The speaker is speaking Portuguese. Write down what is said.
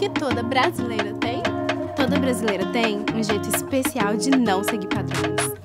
Porque toda brasileira tem? Toda brasileira tem um jeito especial de não seguir padrões.